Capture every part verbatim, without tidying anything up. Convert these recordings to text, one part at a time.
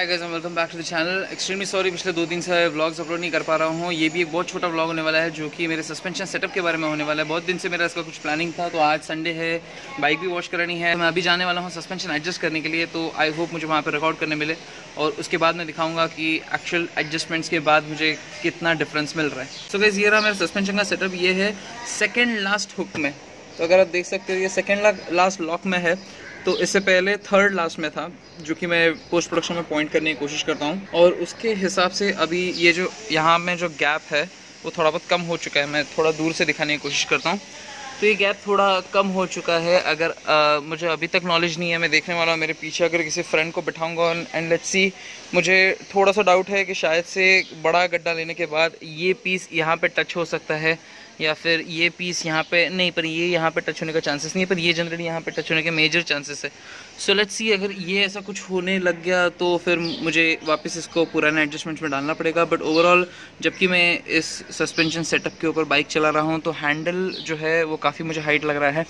Hi guys and welcome back to the channel. Extremely sorry, पिछले दो दिन से व्लॉग्स अपलोड नहीं कर पा रहा हूँ। ये भी एक बहुत छोटा व्लॉग होने वाला है जो कि मेरे सस्पेंशन सेटअप के बारे में होने वाला है। बहुत दिन से मेरा इसका कुछ प्लानिंग था, तो आज संडे है, बाइक भी वॉश करानी है। मैं अभी जाने वाला हूँ सस्पेंशन एडजस्ट करने के लिए, तो आई होप मुझे वहाँ पर रिकॉर्ड करने मिले और उसके बाद मैं दिखाऊंगा कि एक्चुअल एडजस्टमेंट्स के बाद मुझे कितना डिफरेंस मिल रहा है। सो गाइस ये रहा मेरा सस्पेंशन का सेटअप। ये है सेकेंड लास्ट हुक में, तो अगर आप देख सकते हो ये सेकेंड लास्ट लॉक में है। तो इससे पहले थर्ड लास्ट में था जो कि मैं पोस्ट प्रोडक्शन में पॉइंट करने की कोशिश करता हूँ, और उसके हिसाब से अभी ये जो यहाँ में जो गैप है वो थोड़ा बहुत कम हो चुका है। मैं थोड़ा दूर से दिखाने की कोशिश करता हूँ, तो ये गैप थोड़ा कम हो चुका है। अगर आ, मुझे अभी तक नॉलेज नहीं है, मैं देखने वाला हूँ। मेरे पीछे अगर किसी फ्रेंड को बिठाऊंगा एंड लेट्स सी, मुझे थोड़ा सा डाउट है कि शायद से बड़ा गड्ढा लेने के बाद ये पीस यहाँ पे टच हो सकता है या फिर ये पीस यहाँ पे नहीं, पर ये यहाँ पे टच होने का चांसेस नहीं है, पर ये जनरली यहाँ पे टच होने के मेजर चांसेस है। सो लेट्स सी, अगर ये ऐसा कुछ होने लग गया तो फिर मुझे वापस इसको पुराना एडजस्टमेंट्स में डालना पड़ेगा। बट ओवरऑल जबकि मैं इस सस्पेंशन सेटअप के ऊपर बाइक चला रहा हूँ तो हैंडल जो है वो काफ़ी मुझे हाइट लग रहा है।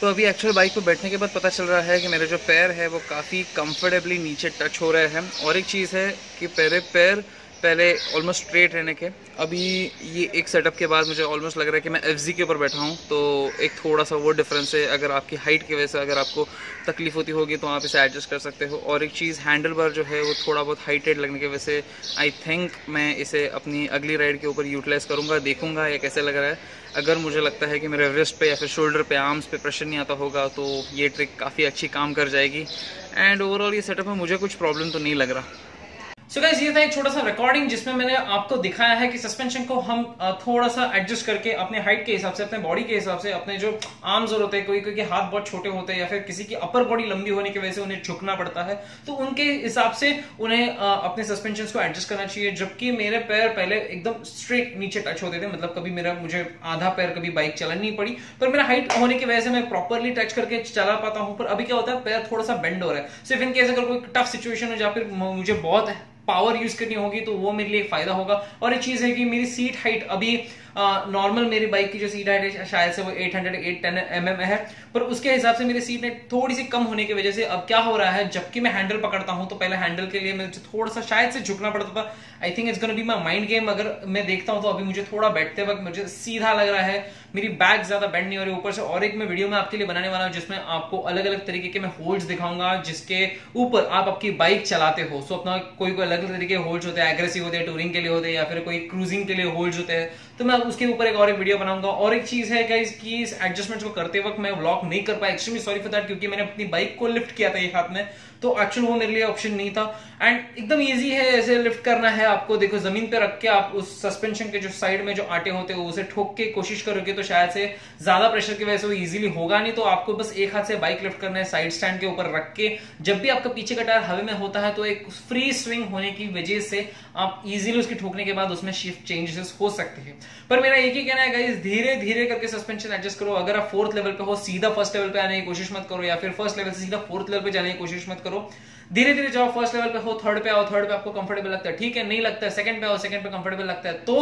तो अभी एक्चुअल बाइक पर बैठने के बाद पता चल रहा है कि मेरे जो पैर है वो काफ़ी कंफर्टेबली नीचे टच हो रहे हैं। और एक चीज़ है कि पहले पैर पहले ऑलमोस्ट स्ट्रेट रहने के, अभी ये एक सेटअप के बाद मुझे ऑलमोस्ट लग रहा है कि मैं एफ जी के ऊपर बैठा हूँ। तो एक थोड़ा सा वो डिफरेंस है। अगर आपकी हाइट की वजह से अगर आपको तकलीफ होती होगी तो आप इसे एडजस्ट कर सकते हो। और एक चीज़, हैंडल बार जो है वो थोड़ा बहुत हाइटेड लगने की वजह से आई थिंक मैं इसे अपनी अगली राइड के ऊपर यूटिलाइज़ करूँगा। देखूँगा ये कैसे लग रहा है। अगर मुझे लगता है कि मेरे रिस्ट पे या फिर शोल्डर पे, आर्म्स पे प्रेशर नहीं आता होगा तो ये ट्रिक काफ़ी अच्छी काम कर जाएगी। एंड ओवरऑल ये सेटअप में मुझे कुछ प्रॉब्लम तो नहीं लग रहा। सो गाइस ये था एक छोटा सा रिकॉर्डिंग जिसमें मैंने आपको दिखाया है कि सस्पेंशन को हम थोड़ा सा एडजस्ट करके अपने हाइट के हिसाब से, अपने बॉडी के हिसाब से, अपने जो आर्म्स और होते हैं, कोई क्योंकि हाथ बहुत छोटे होते हैं या फिर किसी की अपर बॉडी लंबी होने की वजह से उन्हें झुकना पड़ता है, तो उनके हिसाब से उन्हें अपने सस्पेंशन को एडजस्ट करना चाहिए। जबकि मेरे पैर पहले एकदम स्ट्रेट नीचे टच होते थे, मतलब कभी मेरा मुझे आधा पैर कभी बाइक चलानी पड़ी, पर मेरा हाइट होने की वजह से मैं प्रॉपरली टच करके चला पाता हूँ। पर अभी क्या होता है, पैर थोड़ा सा बेंड हो रहा है। सिर्फ इनकेस अगर कोई टफ सिचुएशन हो या फिर मुझे बहुत पावर यूज करनी होगी तो वो मेरे लिए फायदा होगा। और एक चीज है कि मेरी सीट हाइट अभी नॉर्मल मेरी बाइक की जो सीट हाइट है शायद से वो आठ सौ आठ सौ दस एम एम है, पर उसके हिसाब से मेरी सीट हाइट थोड़ी सी कम होने की वजह से अब क्या हो रहा है, जबकि मैं हैंडल पकड़ता हूं तो पहले हैंडल के लिए मुझे थोड़ा सा शायद से झुकना पड़ता था। I think it's gonna be my mind game. अगर मैं देखता हूं तो अभी मुझे थोड़ा बैठते वक्त मुझे सीधा लग रहा है, मेरी बैक ज्यादा बेंड नहीं हो रही ऊपर से। और एक मैं वीडियो में आपके लिए बनाने वाला हूँ जिसमें आपको अलग अलग तरीके के मैं होल्ड्स दिखाऊंगा जिसके ऊपर आप आपकी बाइक चलाते हो। सो अपना कोई कोई अलग तरीके के होल्ड्स होते हैं, एग्रेसिव होते हैं टूरिंग के लिए होते हैं, या फिर कोई क्रूजिंग के लिए होल्ड्स होते हैं, तो मैं उसके ऊपर एक और एक वीडियो बनाऊंगा। और एक चीज है गाइस कि इस एडजस्टमेंट को करते वक्त मैं व्लॉग नहीं कर पाया, एक्चुअली सॉरी फॉर दैट, क्योंकि मैंने अपनी बाइक को लिफ्ट किया था एक हाथ में, तो एक्चुअल वो मेरे लिए ऑप्शन नहीं था। एंड एकदम इजी है, ऐसे लिफ्ट करना है आपको। देखो जमीन पे रख के आप उस सस्पेंशन के जो साइड में जो आटे होते हैं उसे ठोक के कोशिश करोगे तो शायद से ज्यादा प्रेशर की वजह से वो इजीली होगा नहीं। तो आपको बस एक हाथ से बाइक लिफ्ट करना है, साइड स्टैंड के ऊपर रख के। जब भी आपका पीछे का टायर हवा में होता है तो एक फ्री स्विंग होने की वजह से आप इजीली उसके ठोकने के बाद उसमें शिफ्ट चेंजेस हो सकते हैं। पर मेरा एक ही कहना है गाइस, धीरे धीरे करके सस्पेंशन एडजस्ट करो। अगर आप फोर्थ लेवल पे हो, सीधा फर्स्ट लेवल पे आने की कोशिश मत करो, या फिर फर्स्ट लेवल से सीधा फोर्थ लेवल पे जाने की कोशिश मत करो। धीरे धीरे जाओ, फर्स्ट लेवल पे हो, थर्ड पे आओ, थर्ड पे आपको कंफर्टेबल लगता है ठीक है, नहीं लगता है सेकंड पे आओ, सेकंड पे कंफर्टेबल लगता है तो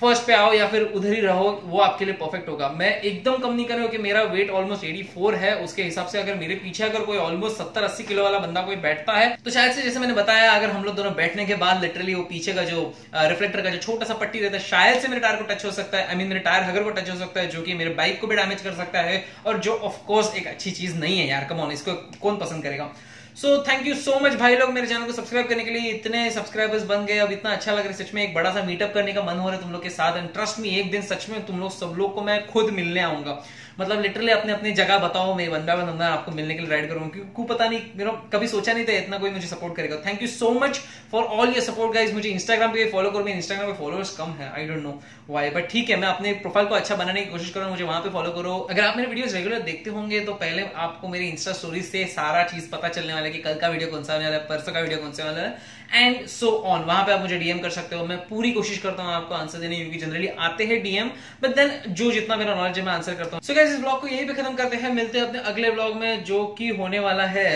फर्स्ट पे आओ या फिर उधर ही रहो, वो आपके लिए परफेक्ट होगा। मैं एकदम कम नहीं कर रहा हूं कि मेरा वेट ऑलमोस्ट चौरासी है, उसके हिसाब से अगर मेरे पीछे अगर कोई ऑलमोस्ट सत्तर अस्सी किलो वाला बंदा कोई बैठता है तो शायद से, जैसे मैंने बताया, अगर हम लोग दोनों बैठने के बाद लिटरली वो पीछे का जो रिफ्लेक्टर का जो छोटा सा पट्टी रहता है शायद से मेरे टायर को टच हो सकता है, आई मीन मेरे टायर हगर को टच हो सकता है, जो कि मेरे बाइक को भी डैमेज कर सकता है, और जो ऑफकोर्स एक अच्छी चीज नहीं है यार, कम ऑन, इसको कौन पसंद करेगा। So thank you so much भाई लोग मेरे चैनल को सब्सक्राइब करने के लिए। इतने सब्सक्राइबर्स बन गए, अब इतना अच्छा लग रहा है, सच में एक बड़ा सा मीटअप करने का मन हो रहा है तुम लोग के साथ। एंड ट्रस्ट मी, एक दिन सच में तुम लोग सब लोग को मैं खुद मिलने आऊंगा, मतलब लिटरली अपने अपनी जगह बताओ, मैं वन बाय वन आपको मिलने के लिए राइड करूंगा, क्योंकि पता नहीं मेरा कभी सोचा नहीं था इतना कोई मुझे सपोर्ट करेगा। Thank you so much for all your support guys. मुझे इंस्टाग्राम पे फॉलो करो, मेरे इंस्टाग्राम पे फॉलोअर्स कम है, I don't know why, but ठीक है, मैं अपने प्रोफाइल को अच्छा बनाने की कोशिश करूँ, मुझे वहां पे फॉलो करो। अगर आप मेरे वीडियोस रेगुलर देखते होंगे तो पहले आपको मेरी इंस्टा स्टोरी से सारा चीज पता चलने वाला है कि कल का वीडियो कौन सा होने वाला है, परसों का वीडियो कौन सा वाला है, एंड सो ऑन। वहां पे आप मुझे डीएम कर सकते हो, मैं पूरी कोशिश करता हूँ आपको आंसर देने, क्योंकि जनरली आते हैं डीएम, बट देन जो जितना मेरा नॉलेज है मैं आंसर करता हूँ। सो गाइस इस ब्लॉग को यही पे खत्म करते हैं, मिलते हैं अपने अगले ब्लॉग में जो कि होने वाला है,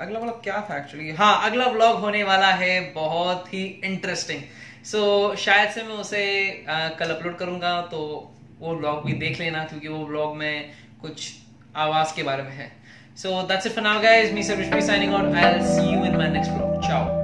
अगला ब्लॉग क्या था एक्चुअली, हाँ अगला ब्लॉग होने वाला है बहुत ही इंटरेस्टिंग। सो शायद से मैं उसे कल अपलोड करूंगा, तो वो ब्लॉग भी देख लेना क्योंकि वो ब्लॉग में कुछ आवाज के बारे में है। So that's it for now guys, me Sarvesh Breed signing out, I'll see you in my next vlog, ciao.